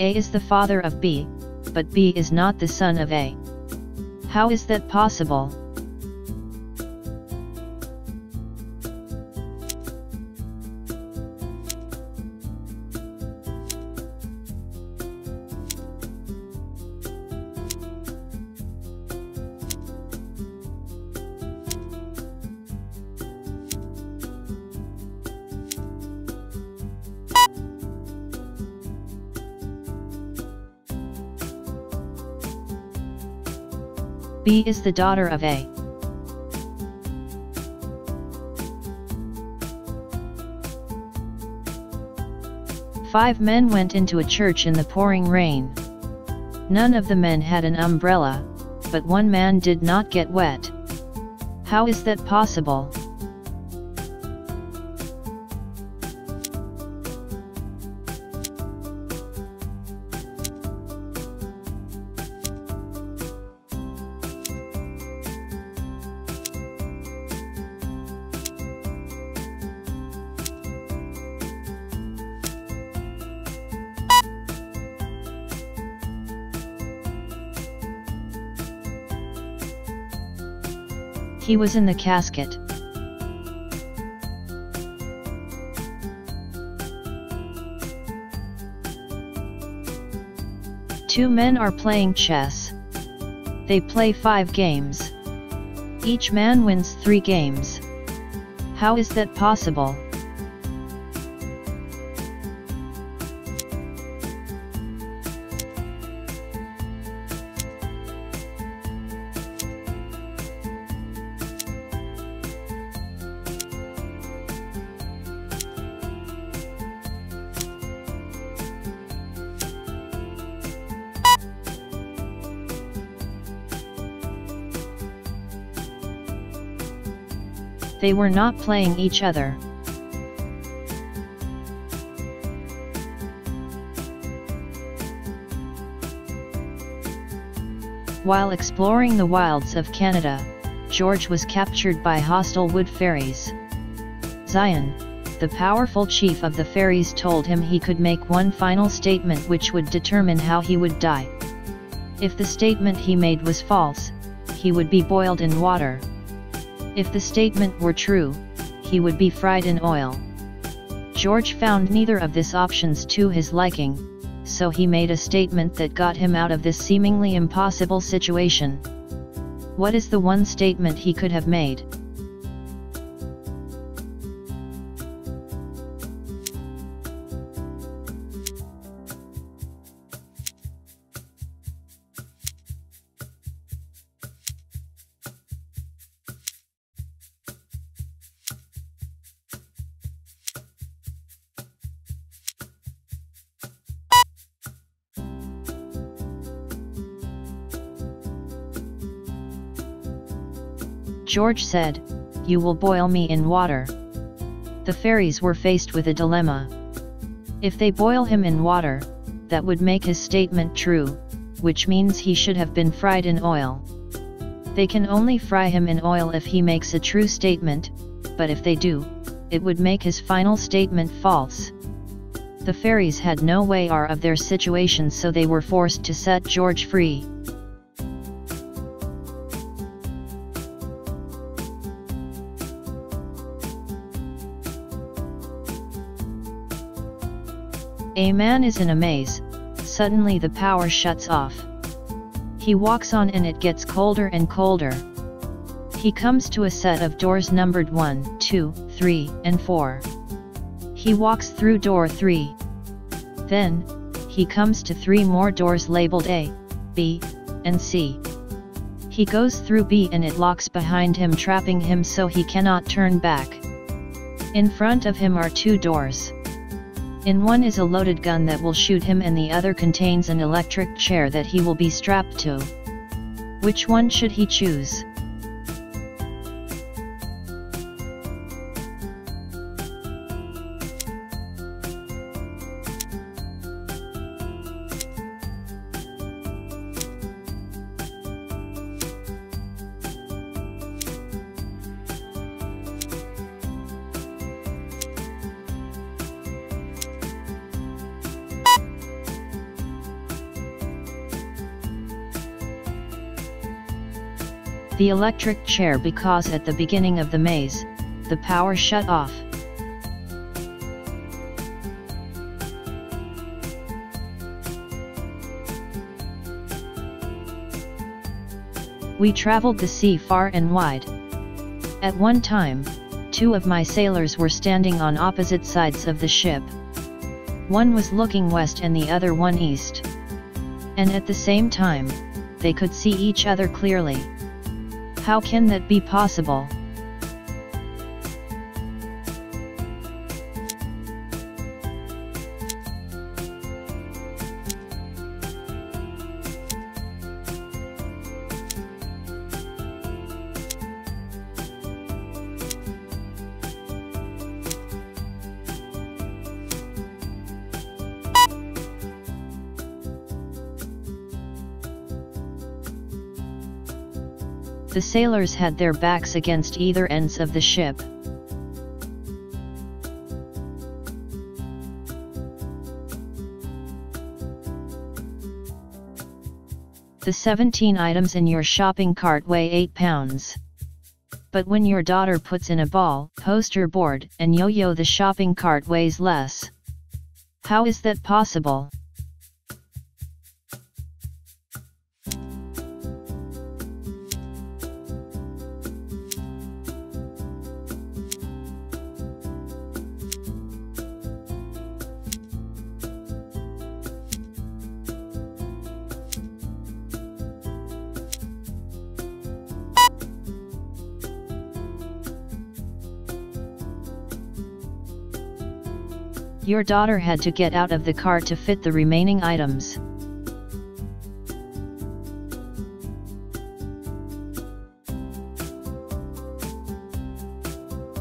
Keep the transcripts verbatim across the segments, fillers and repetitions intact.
A is the father of B, but B is not the son of A. How is that possible? B is the daughter of A. Five men went into a church in the pouring rain. None of the men had an umbrella, but one man did not get wet. How is that possible? He was in the casket. Two men are playing chess. They play five games. Each man wins three games. How is that possible? They were not playing each other. While exploring the wilds of Canada, George was captured by hostile wood fairies. Zion, the powerful chief of the fairies, told him he could make one final statement which would determine how he would die. If the statement he made was false, he would be boiled in water. If the statement were true, he would be fried in oil. George found neither of these options to his liking, so he made a statement that got him out of this seemingly impossible situation. What is the one statement he could have made? George said, "You will boil me in water." The fairies were faced with a dilemma. If they boil him in water, that would make his statement true, which means he should have been fried in oil. They can only fry him in oil if he makes a true statement, but if they do, it would make his final statement false. The fairies had no way out of their situation, so they were forced to set George free. A man is in a maze. Suddenly the power shuts off. He walks on and it gets colder and colder. He comes to a set of doors numbered one, two, three, and four. He walks through door three. Then, he comes to three more doors labeled A, B, and C. He goes through B and it locks behind him, trapping him so he cannot turn back. In front of him are two doors. In one is a loaded gun that will shoot him, and the other contains an electric chair that he will be strapped to. Which one should he choose? the electric chair because at the beginning of the maze, the power shut off. We traveled the sea far and wide. At one time, two of my sailors were standing on opposite sides of the ship. One was looking west and the other one east. And at the same time, they could see each other clearly. How can that be possible? The sailors had their backs against either ends of the ship. The seventeen items in your shopping cart weigh eight pounds. But when your daughter puts in a ball, poster board, and yo-yo, the shopping cart weighs less. How is that possible? Your daughter had to get out of the car to fit the remaining items.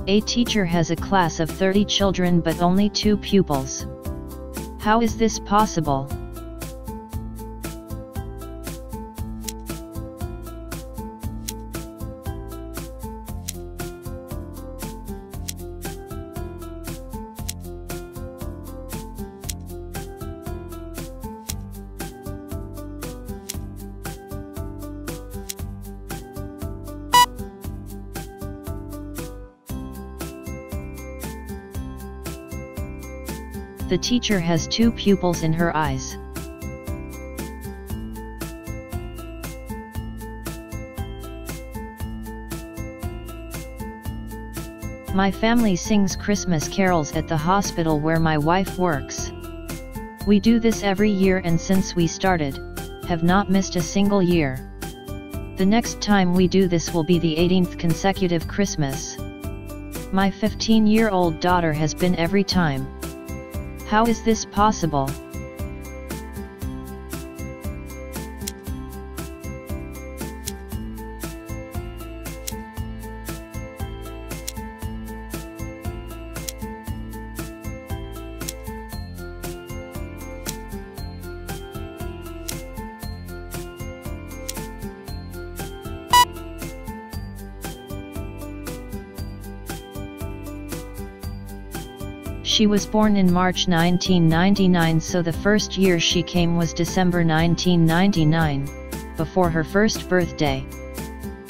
A teacher has a class of thirty children but only two pupils. How is this possible? The teacher has two pupils in her eyes. My family sings Christmas carols at the hospital where my wife works. We do this every year and since we started, have not missed a single year. The next time we do this will be the eighteenth consecutive Christmas. My fifteen-year-old daughter has been every time. How is this possible? She was born in March nineteen ninety-nine, so the first year she came was December nineteen ninety-nine, before her first birthday.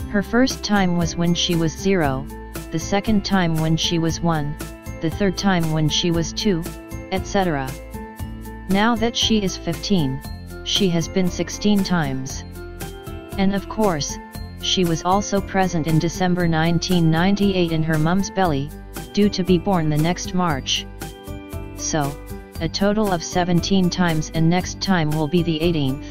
Her first time was when she was zero, the second time when she was one, the third time when she was two, et cetera. Now that she is fifteen, she has been sixteen times. And of course, she was also present in December nineteen ninety-eight in her mum's belly, due to be born the next March. So, a total of seventeen times, and next time will be the eighteenth.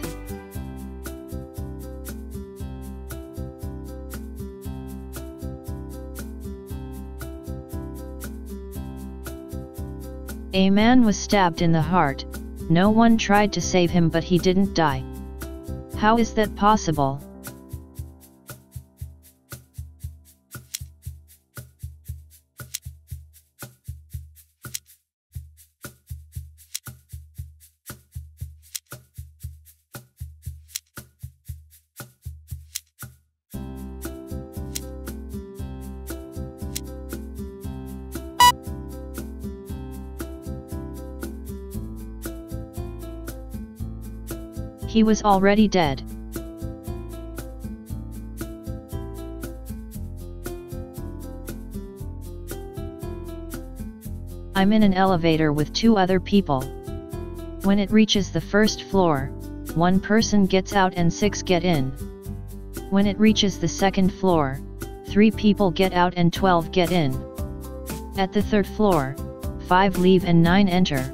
A man was stabbed in the heart. No one tried to save him but he didn't die. How is that possible? He was already dead. I'm in an elevator with two other people. When it reaches the first floor, one person gets out and six get in. When it reaches the second floor, three people get out and twelve get in. At the third floor, five leave and nine enter.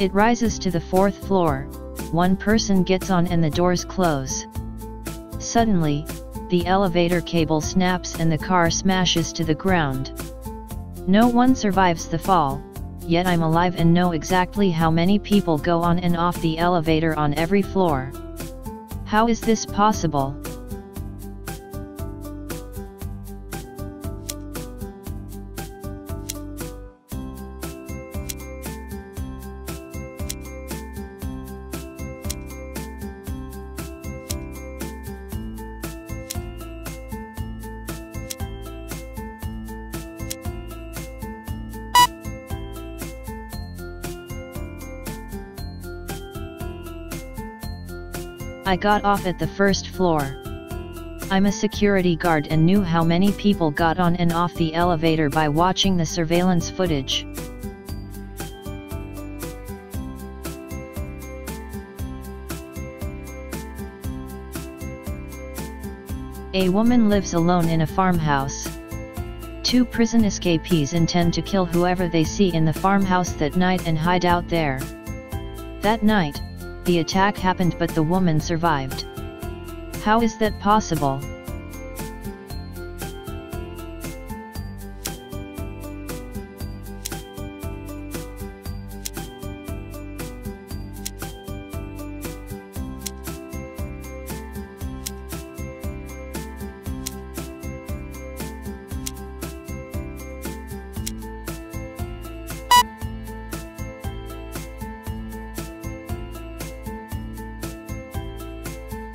It rises to the fourth floor, one person gets on and the doors close. Suddenly, the elevator cable snaps and the car smashes to the ground. No one survives the fall, yet I'm alive and know exactly how many people go on and off the elevator on every floor. How is this possible? I got off at the first floor. I'm a security guard and knew how many people got on and off the elevator by watching the surveillance footage. A woman lives alone in a farmhouse. Two prison escapees intend to kill whoever they see in the farmhouse that night and hide out there. That night, the attack happened, but the woman survived. How is that possible?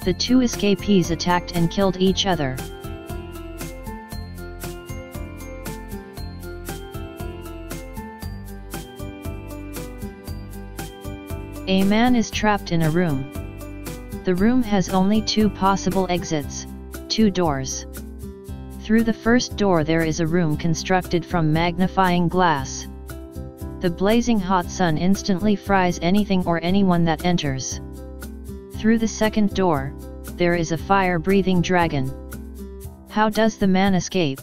The two escapees attacked and killed each other. A man is trapped in a room. The room has only two possible exits, two doors. Through the first door there is a room constructed from magnifying glass. The blazing hot sun instantly fries anything or anyone that enters. Through the second door, there is a fire-breathing dragon. How does the man escape?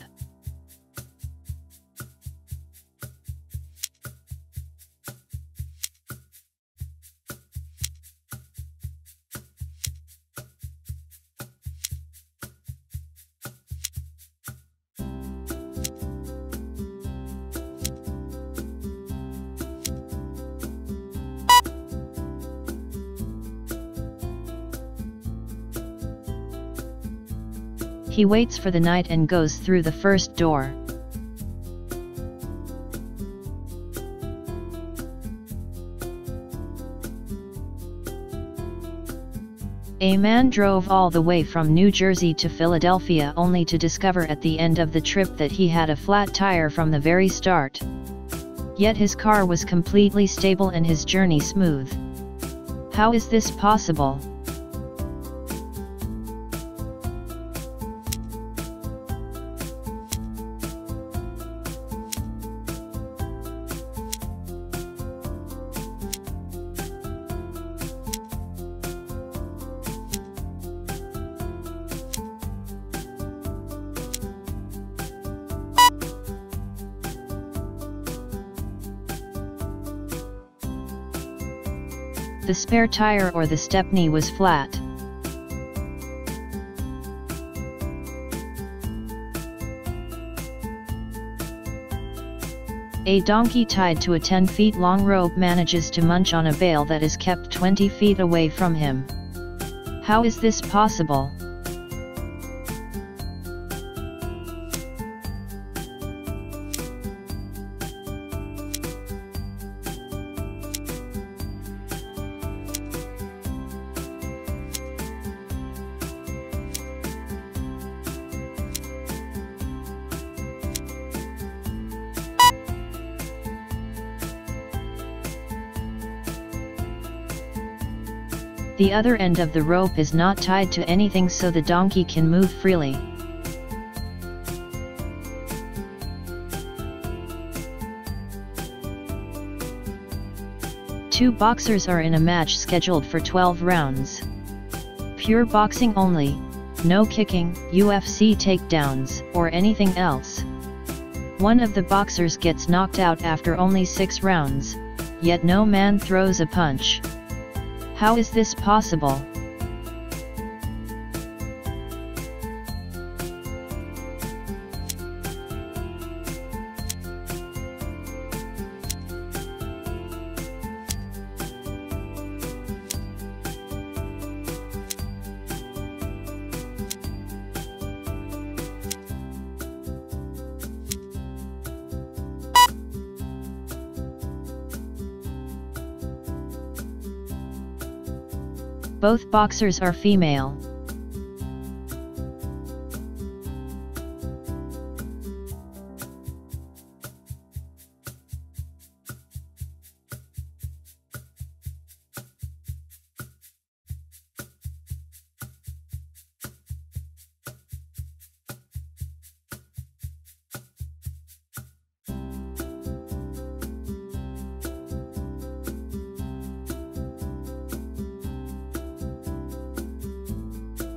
He waits for the night and goes through the first door. A man drove all the way from New Jersey to Philadelphia only to discover at the end of the trip that he had a flat tire from the very start. Yet his car was completely stable and his journey smooth. How is this possible? The spare tire or the stepney was flat. A donkey tied to a ten feet long rope manages to munch on a bale that is kept twenty feet away from him. How is this possible? The other end of the rope is not tied to anything, so the donkey can move freely. Two boxers are in a match scheduled for twelve rounds. Pure boxing only, no kicking, U F C takedowns, or anything else. One of the boxers gets knocked out after only six rounds, yet no man throws a punch. How is this possible? Both boxers are female.